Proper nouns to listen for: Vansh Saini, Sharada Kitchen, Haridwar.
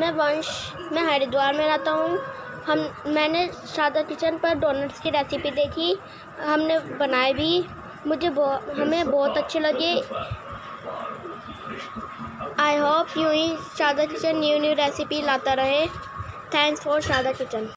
मैं वंश, मैं हरिद्वार में रहता हूँ। मैंने शारदा किचन पर डोनट्स की रेसिपी देखी, हमने बनाए भी, हमें बहुत अच्छे लगे। आई होप यूँ ही शारदा किचन न्यू रेसिपी लाता रहे। Thanks for Sharda kitchen.